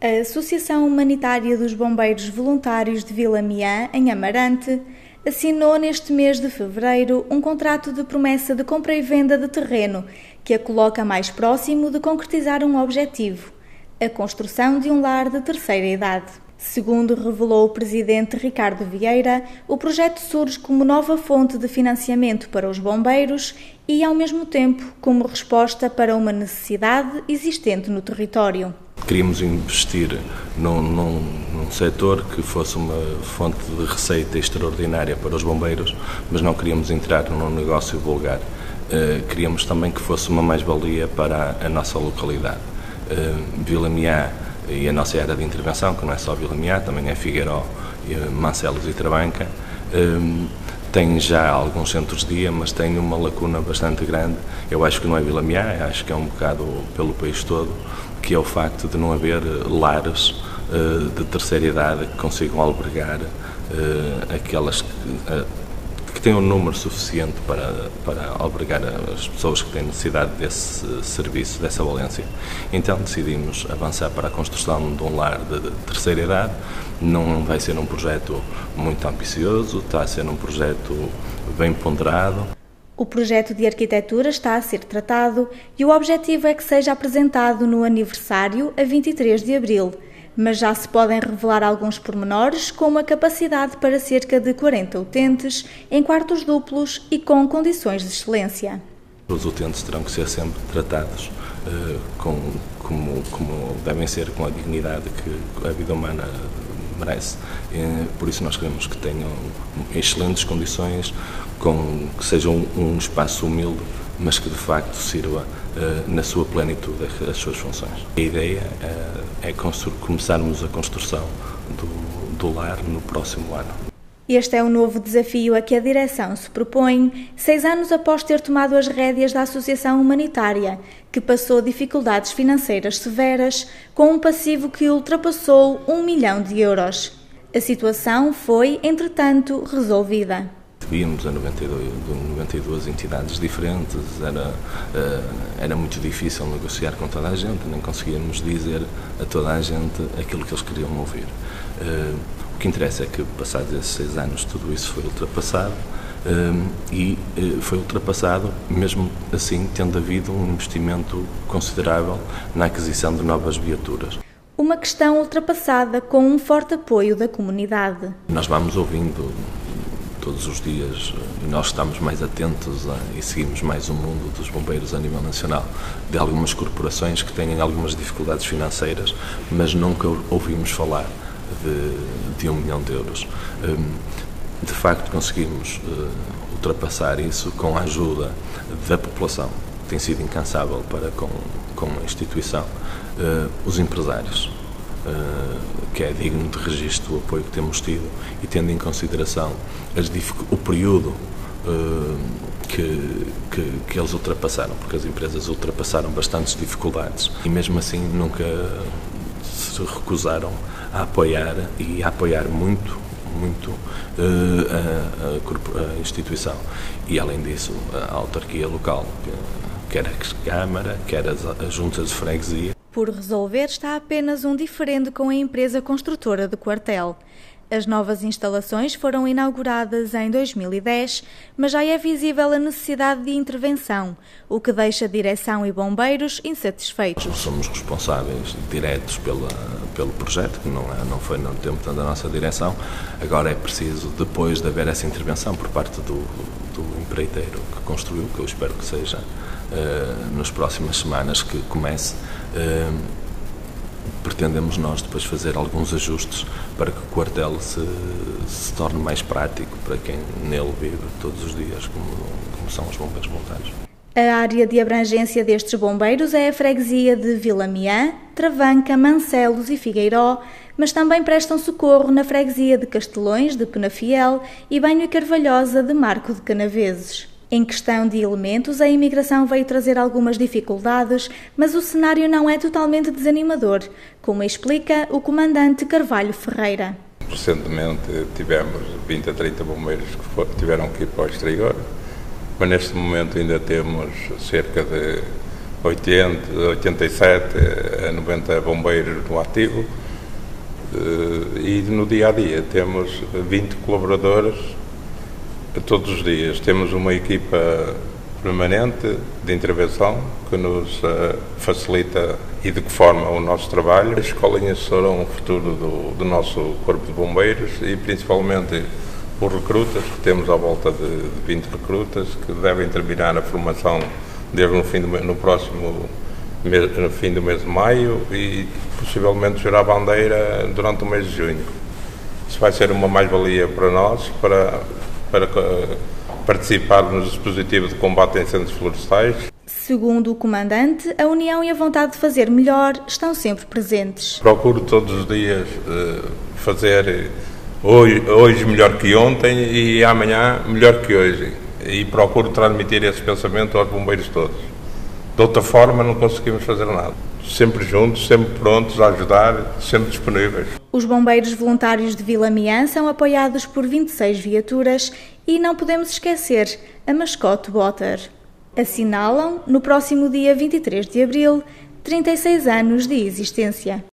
A Associação Humanitária dos Bombeiros Voluntários de Vila Meã, em Amarante, assinou neste mês de fevereiro um contrato de promessa de compra e venda de terreno que a coloca mais próximo de concretizar um objetivo, a construção de um lar de terceira idade. Segundo revelou o presidente Ricardo Vieira, o projeto surge como nova fonte de financiamento para os bombeiros e, ao mesmo tempo, como resposta para uma necessidade existente no território. Queríamos investir num setor que fosse uma fonte de receita extraordinária para os bombeiros, mas não queríamos entrar num negócio vulgar. Queríamos também que fosse uma mais-valia para a nossa localidade. Vila Meã e a nossa área de intervenção, que não é só Vila Meã, também é Figueiró, Mancelos e Travanca, tem já alguns centros de dia, mas tem uma lacuna bastante grande. Eu acho que não é Vila Meã, acho que é um bocado pelo país todo, que é o facto de não haver lares de terceira idade que consigam albergar aquelas que têm um número suficiente para albergar as pessoas que têm necessidade desse serviço, dessa valência. Então decidimos avançar para a construção de um lar de terceira idade. Não vai ser um projeto muito ambicioso, está a ser um projeto bem ponderado. O projeto de arquitetura está a ser tratado e o objetivo é que seja apresentado no aniversário, a 23 de abril, mas já se podem revelar alguns pormenores, como a capacidade para cerca de 40 utentes, em quartos duplos e com condições de excelência. Os utentes terão que ser sempre tratados como devem ser, com a dignidade que a vida humana merece. Por isso nós queremos que tenham excelentes condições, que seja um espaço humilde, mas que de facto sirva na sua plenitude as suas funções. A ideia é começarmos a construção do lar no próximo ano. Este é um novo desafio a que a direção se propõe, 6 anos após ter tomado as rédeas da Associação Humanitária, que passou dificuldades financeiras severas, com um passivo que ultrapassou 1 milhão de euros. A situação foi, entretanto, resolvida. Víamos a 92 entidades diferentes, era muito difícil negociar com toda a gente, nem conseguíamos dizer a toda a gente aquilo que eles queriam ouvir. O que interessa é que, passados esses 6 anos, tudo isso foi ultrapassado, e foi ultrapassado mesmo assim tendo havido um investimento considerável na aquisição de novas viaturas. Uma questão ultrapassada com um forte apoio da comunidade. Nós vamos ouvindo todos os dias, e nós estamos mais atentos e seguimos mais o mundo dos bombeiros a nível nacional, de algumas corporações que têm algumas dificuldades financeiras, mas nunca ouvimos falar de 1 milhão de euros. De facto, conseguimos ultrapassar isso com a ajuda da população, que tem sido incansável para com a instituição, os empresários, que é digno de registro o apoio que temos tido, e tendo em consideração o período que eles ultrapassaram, porque as empresas ultrapassaram bastantes dificuldades e mesmo assim nunca se recusaram a apoiar, e a apoiar muito a instituição. E além disso, a autarquia local, quer a Câmara, quer as juntas de freguesia. Por resolver está apenas um diferendo com a empresa construtora do quartel. As novas instalações foram inauguradas em 2010, mas já é visível a necessidade de intervenção, o que deixa direção e bombeiros insatisfeitos. Nós somos responsáveis diretos pelo projeto, que não foi no tempo da nossa direção. Agora é preciso, depois de haver essa intervenção por parte do empreiteiro que construiu, que eu espero que seja nas próximas semanas que comece, pretendemos nós depois fazer alguns ajustes para que o quartel se torne mais prático para quem nele vive todos os dias, como são os bombeiros voluntários. A área de abrangência destes bombeiros é a freguesia de Vila Meã, Travanca, Mancelos e Figueiró, mas também prestam socorro na freguesia de Castelões, de Penafiel e Banho e Carvalhosa, de Marco de Canaveses. Em questão de elementos, a imigração veio trazer algumas dificuldades, mas o cenário não é totalmente desanimador, como explica o comandante Carvalho Ferreira. Recentemente tivemos 20 a 30 bombeiros que tiveram que ir para o exterior, mas neste momento ainda temos cerca de 87 a 90 bombeiros no ativo, e no dia a dia temos 20 colaboradores todos os dias. Temos uma equipa permanente de intervenção que nos facilita e de que forma o nosso trabalho. As escolinhas serão o futuro do nosso corpo de bombeiros e principalmente os recrutas, que temos à volta de 20 recrutas que devem terminar a formação desde no fim do mês de maio e possivelmente gerar bandeira durante o mês de junho. Isso vai ser uma mais-valia para nós, para participar nos dispositivos de combate a incêndios florestais. Segundo o comandante, a união e a vontade de fazer melhor estão sempre presentes. Procuro todos os dias fazer hoje melhor que ontem e amanhã melhor que hoje. E procuro transmitir esse pensamento aos bombeiros todos. De outra forma, não conseguimos fazer nada. Sempre juntos, sempre prontos a ajudar, sempre disponíveis. Os bombeiros voluntários de Vila Meã são apoiados por 26 viaturas e não podemos esquecer a mascote Botter. Assinalam, no próximo dia 23 de abril, 36 anos de existência.